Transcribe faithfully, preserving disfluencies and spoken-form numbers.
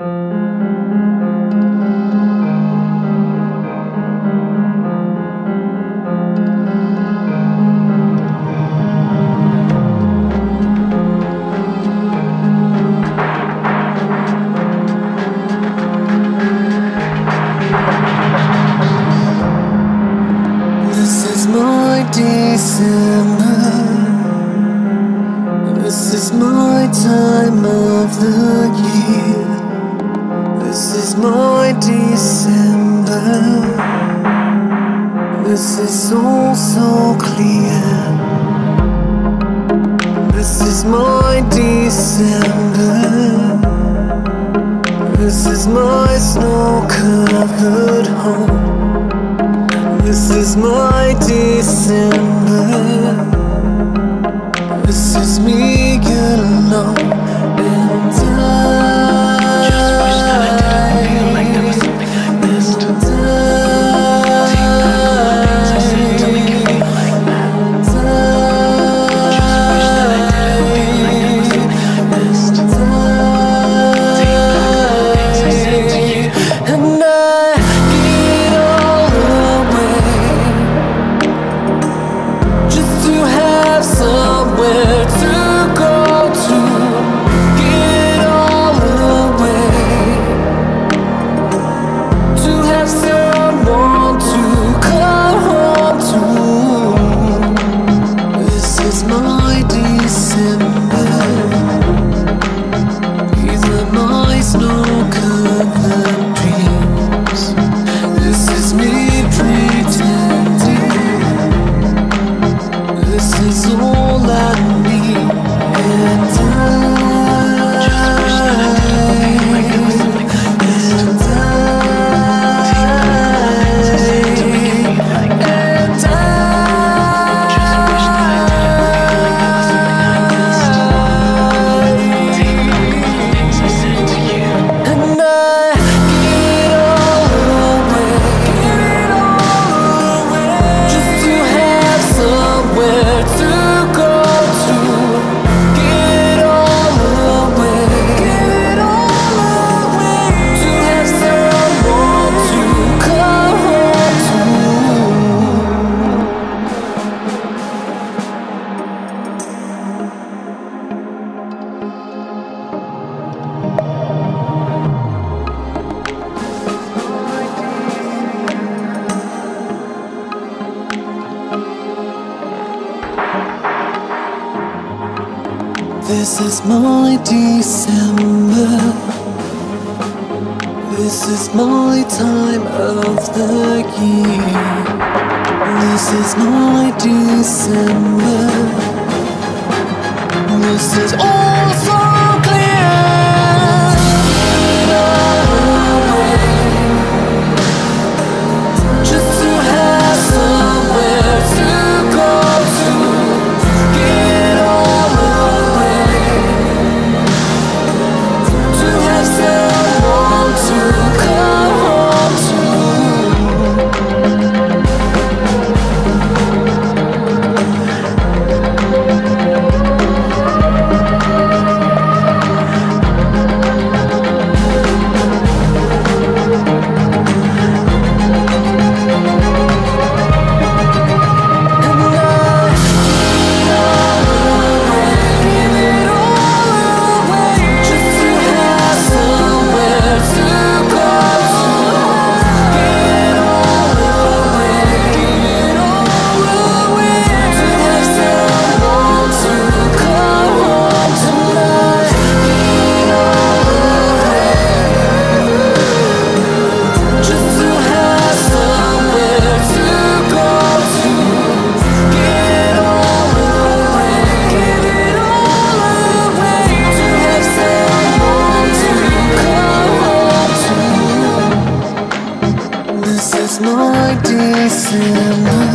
My December, this is my time of the year. This is my December, this is all so clear. This is my December, this is my snow-covered home. This is my December, this is me alone, and I just wish that I didn't feel like there was something I missed. And I take back all the things I said to make you feel like that. And I just wish that I didn't feel like there was something I missed. And I take back all the things I said to you. And I This is my December, this is my time of the year. This is my December, this is all so clear. This is my December.